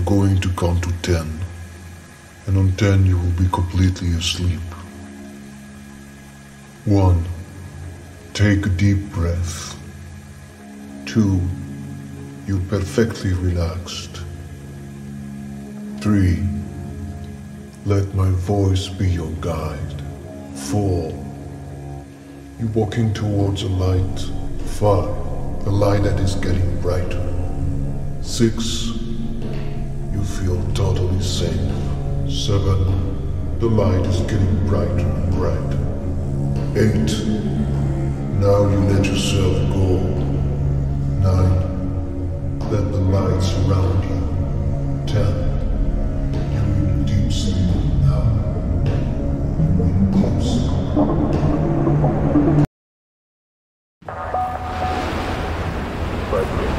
I'm going to count to 10, and on 10 you will be completely asleep. 1. Take a deep breath. 2. You're perfectly relaxed. 3. Let my voice be your guide. 4. You're walking towards a light. 5. A light that is getting brighter. 6. You feel totally safe. 7. The light is getting brighter and brighter. 8. Now you let yourself go. 9. Let the light surround you. 10. You're in deep sleep now. You're in deep sleep. Thank you.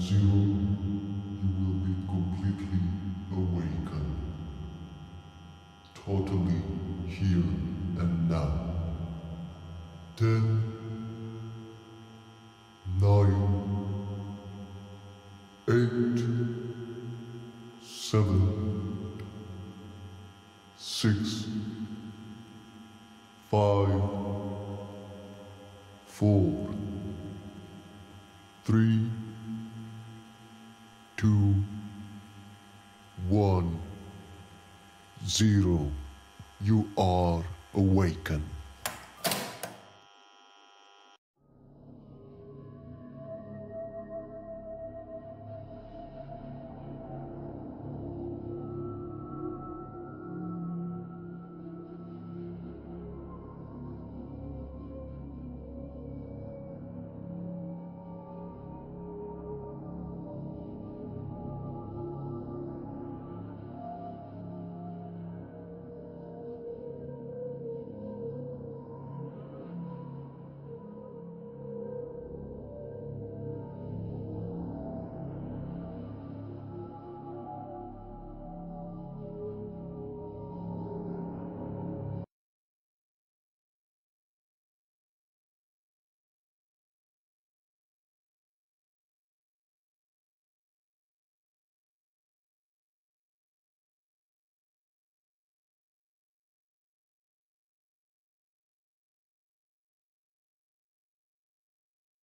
zero, you will be completely awakened, totally here and now. 10, 9, 8, 7, 6, 5, 4, 3, 2, 1, 0. You are awakened.